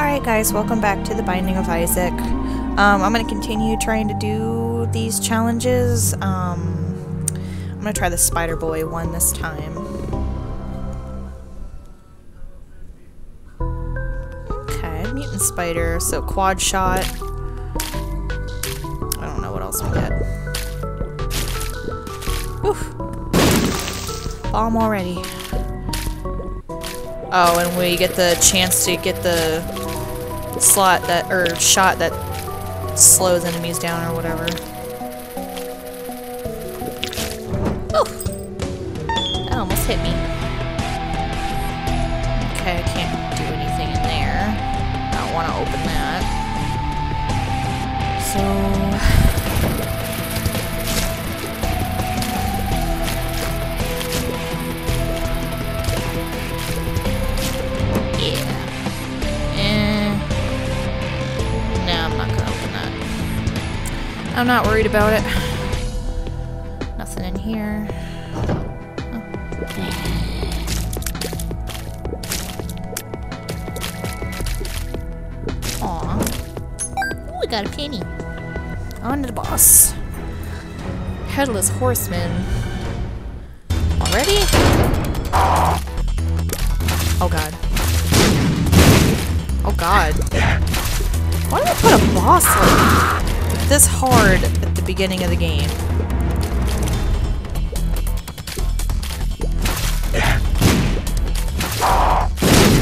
Alright guys, welcome back to The Binding of Isaac. I'm going to continue trying to do these challenges. I'm going to try the Spider Boy one this time. Okay, mutant spider, so quad shot. I don't know what else we get. Woof! Bomb already. Oh, and we get the chance to get the slot that, or shot that slows enemies down or whatever. Oh! That almost hit me. Okay, I can't do anything in there. I don't want to open that. I'm not worried about it. Nothing in here. Oh. Aw. Ooh, we got a penny. On to the boss. Headless horseman. Already? Oh god. Oh god. Why did I put a boss like this hard at the beginning of the game?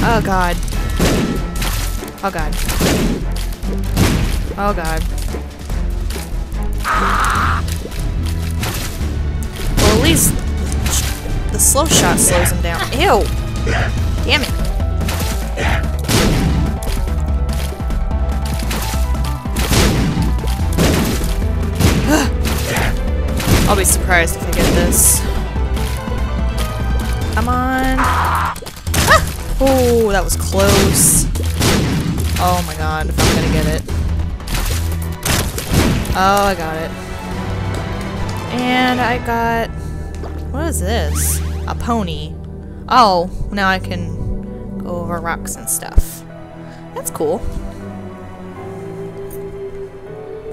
Oh god. Oh god. Oh god. Well, at least the slow shot slows him down. Ew! Damn it. I'll be surprised if I get this. Come on! Ah! Oh, that was close. Oh my god, if I'm gonna get it. Oh, I got it. And I got... what is this? A pony. Oh, now I can go over rocks and stuff. That's cool.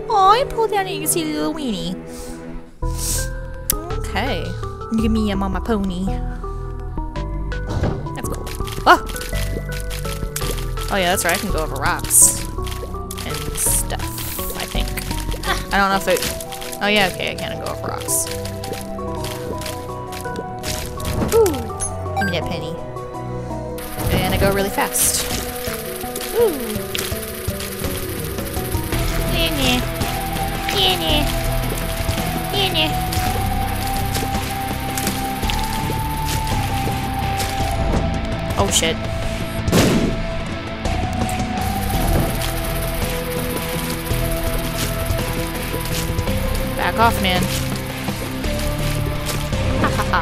Oh, I pulled down and you can see the little weenie. Okay. Give me a mama pony. That's cool. Oh! Oh yeah, that's right. I can go over rocks. And stuff, I think. I don't know if it... oh yeah, okay. I can go over rocks. Ooh! Give me that penny. And I go really fast. Ooh! Penny. Penny. Oh shit. Back off, man. Ha ha ha.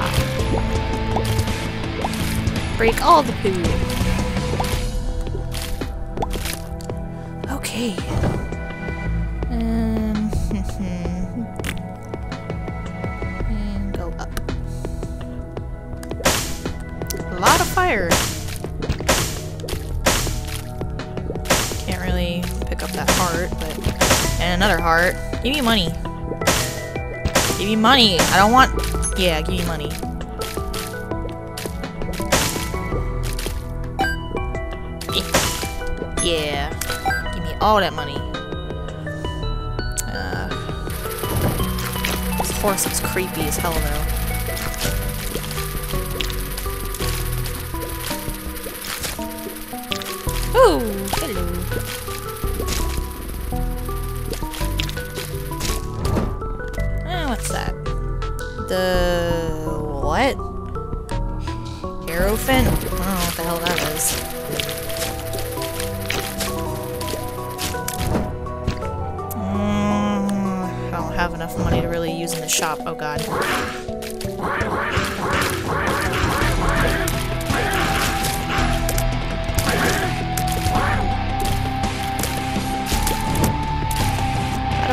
Break all the poo. Okay. Fire. Can't really pick up that heart, but... and another heart. Give me money. Give me money. I don't want... yeah, give me money. Yeah. Give me all that money. This horse looks creepy as hell, though. Ooh, hello. What's that? The... what? Arrowfin? I don't know what the hell that is. I don't have enough money to really use in the shop. Oh god.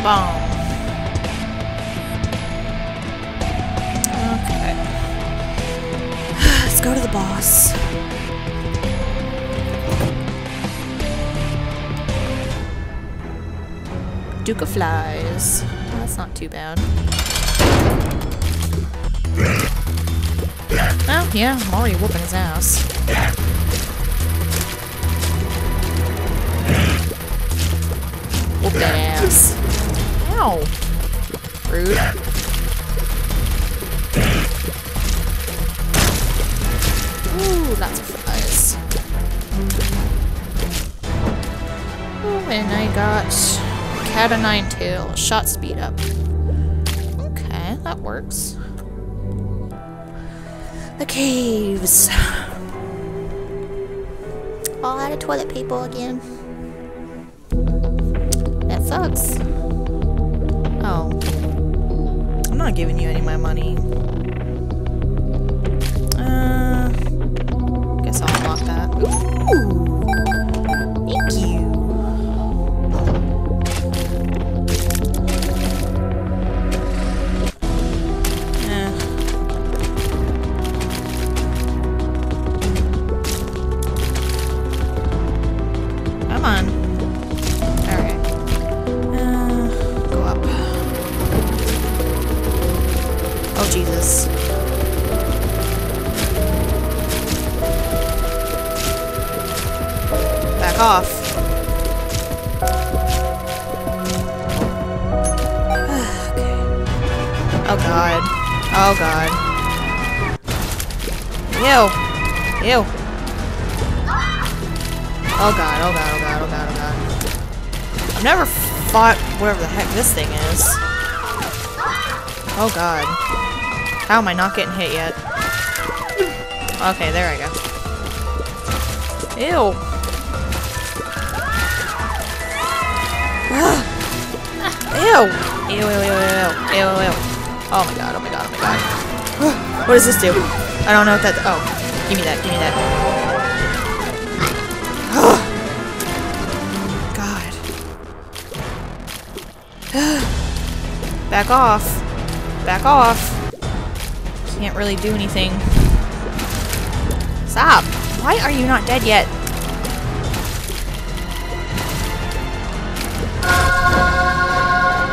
Bomb. Okay. Let's go to the boss. Duke of Flies. Well, that's not too bad. Oh, yeah, I'm already whooping his ass. Whoop that ass. Ow! Rude. Ooh, lots of flies. Oh, and I got cat o' nine tail, shot speed up. Okay, that works. The caves. All out of toilet paper again. That sucks. Oh. I'm not giving you any of my money. Guess I'll unlock that. Ooh! Thank you! Come on. Alright. Go up. Oh, Jesus. Off. Okay. Oh god. Oh god. Ew. Ew. Oh god, oh god, oh god, oh god, oh god. I've never fought whatever the heck this thing is. Oh god. How am I not getting hit yet? Okay, there I go. Ew. Ew. Ew, ew, ew, ew, ew, ew, ew. Oh my god, oh my god, oh my god. What does this do? I don't know what that... Oh. Give me that, give me that. God. Back off. Back off. Can't really do anything. Stop. Why are you not dead yet?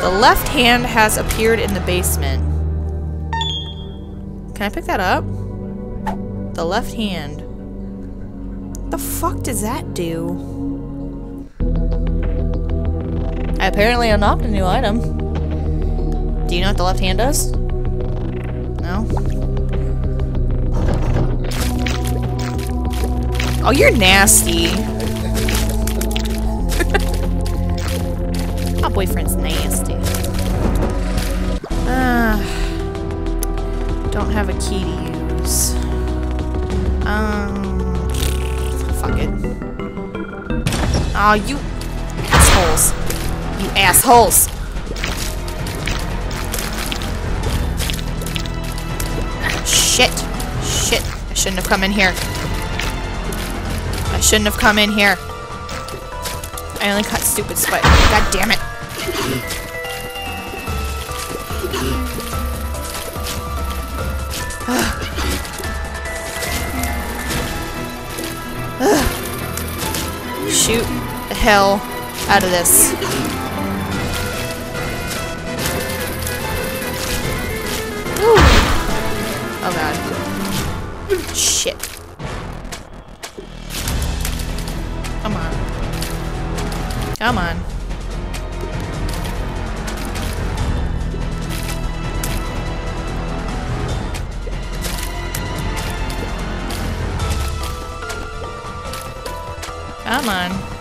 The left hand has appeared in the basement. Can I pick that up? The left hand. What the fuck does that do? I apparently unlocked a new item. Do you know what the left hand does? No? Oh, you're nasty. My boyfriend's nasty. Don't have a key to use. Fuck it. Aw, you assholes. You assholes. Shit. Shit. I shouldn't have come in here. I shouldn't have come in here. I only caught stupid spider. God damn it. Shoot the hell out of this. Ooh. Oh god. Shit. Come on. Come on. Come on.